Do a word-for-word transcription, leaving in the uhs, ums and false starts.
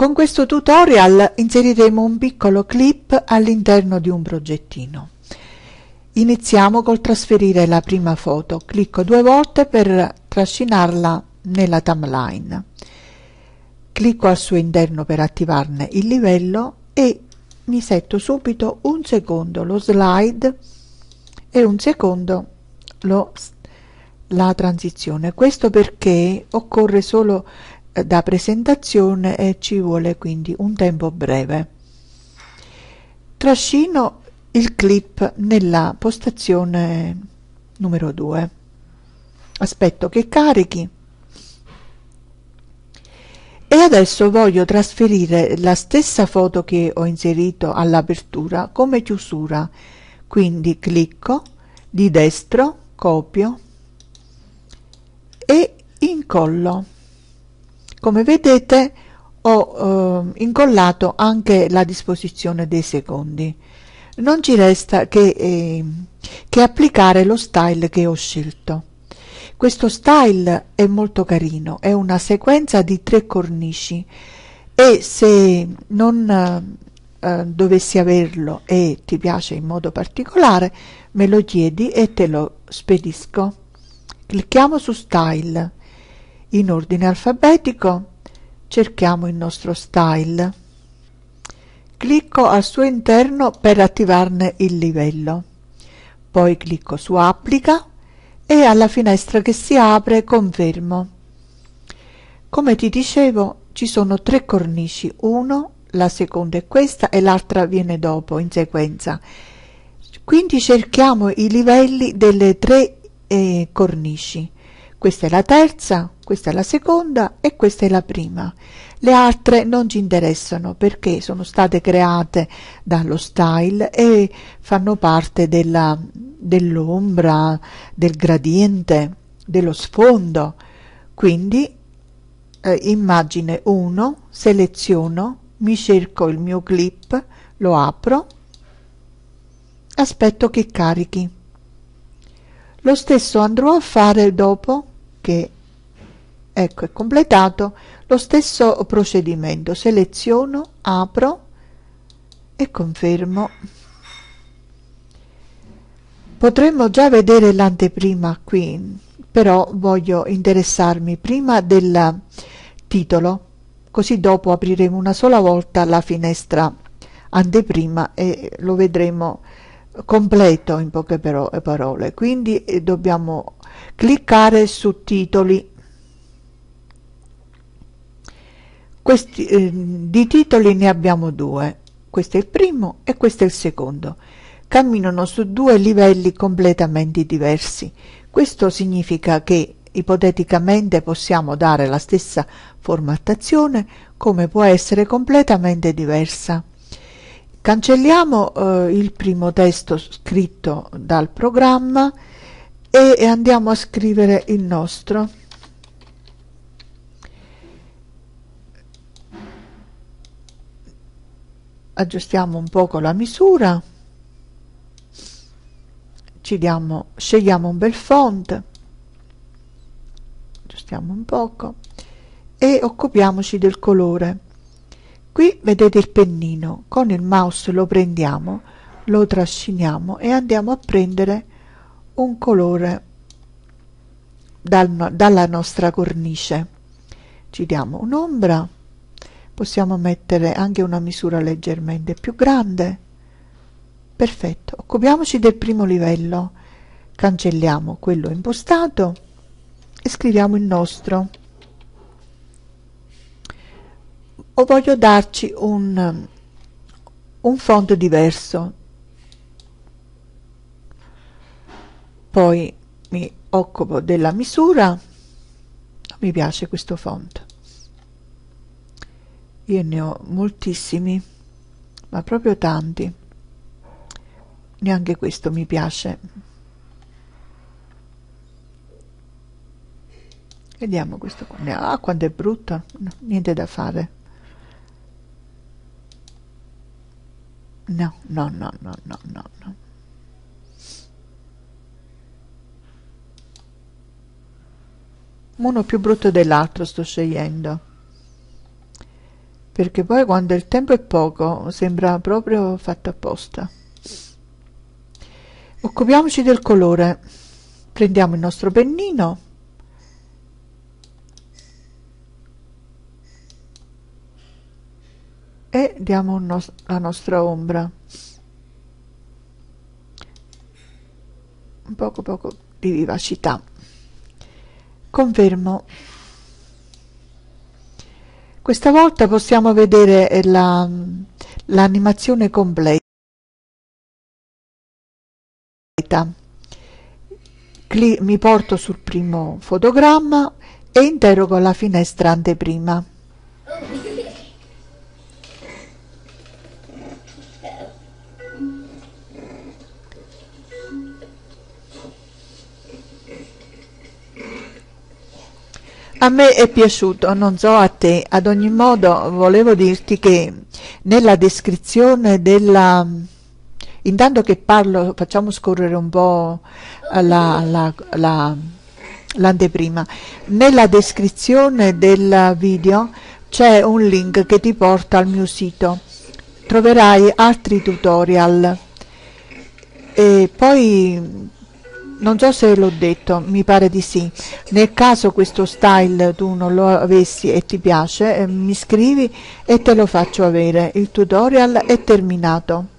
Con questo tutorial inseriremo un piccolo clip all'interno di un progettino. Iniziamo col trasferire la prima foto. Clicco due volte per trascinarla nella timeline. Clicco al suo interno per attivarne il livello e mi setto subito un secondo lo slide e un secondo lo, la transizione. Questo perché occorre solo da presentazione e ci vuole quindi un tempo breve. Trascino il clip nella postazione numero due. Aspetto che carichi e adesso voglio trasferire la stessa foto che ho inserito all'apertura come chiusura, quindi clicco di destro, copio e incollo. Come vedete ho eh, incollato anche la disposizione dei secondi. Non ci resta che, eh, che applicare lo style che ho scelto. Questo style è molto carino, è una sequenza di tre cornici e se non eh, dovessi averlo e ti piace in modo particolare me lo chiedi e te lo spedisco. Clicchiamo su style. In ordine alfabetico cerchiamo il nostro style, clicco al suo interno per attivarne il livello, poi clicco su applica e alla finestra che si apre confermo. Come ti dicevo ci sono tre cornici, uno, la seconda è questa e l'altra viene dopo in sequenza, quindi cerchiamo i livelli delle tre eh, cornici. Questa è la terza, questa è la seconda e questa è la prima. Le altre non ci interessano perché sono state create dallo style e fanno parte dell'ombra, del gradiente, dello sfondo. Quindi eh, immagine uno, seleziono, mi cerco il mio clip, lo apro, aspetto che carichi. Lo stesso andrò a fare dopo che ecco è completato lo stesso procedimento. Seleziono, apro e confermo. Potremmo già vedere l'anteprima qui, però voglio interessarmi prima del titolo, così dopo apriremo una sola volta la finestra anteprima e lo vedremo completo in poche parole. Quindi eh, dobbiamo cliccare su titoli. Questi, eh, di titoli ne abbiamo due, questo è il primo e questo è il secondo, camminano su due livelli completamente diversi. Questo significa che ipoteticamente possiamo dare la stessa formattazione come può essere completamente diversa. Cancelliamo eh, il primo testo scritto dal programma e, e andiamo a scrivere il nostro. Aggiustiamo un poco la misura, ci diamo, scegliamo un bel font, aggiustiamo un poco e occupiamoci del colore. Qui vedete il pennino, con il mouse lo prendiamo, lo trasciniamo e andiamo a prendere un colore dal no, dalla nostra cornice. Ci diamo un'ombra, possiamo mettere anche una misura leggermente più grande. Perfetto, occupiamoci del primo livello, cancelliamo quello impostato e scriviamo il nostro. O voglio darci un, un font diverso, poi mi occupo della misura. Mi piace questo font, io ne ho moltissimi, ma proprio tanti, neanche questo mi piace. Vediamo questo qua, ah quanto è brutto, no, niente da fare. No, no, no, no, no, no, no. Uno più brutto dell'altro sto scegliendo. perché poi quando il tempo è poco sembra proprio fatto apposta. Occupiamoci del colore. Prendiamo il nostro pennino, e diamo un no- la nostra ombra, un poco poco di vivacità. Confermo. Questa volta possiamo vedere la, l'animazione completa. Cli- mi porto sul primo fotogramma e interrogo la finestra anteprima. A me è piaciuto, non so a te, ad ogni modo volevo dirti che nella descrizione della... Intanto che parlo, facciamo scorrere un po' la, la, la, l'anteprima. Nella descrizione del video c'è un link che ti porta al mio sito. Troverai altri tutorial. E poi... non so se l'ho detto, mi pare di sì. Nel caso questo style tu non lo avessi e ti piace, eh, mi scrivi e te lo faccio avere. Il tutorial è terminato.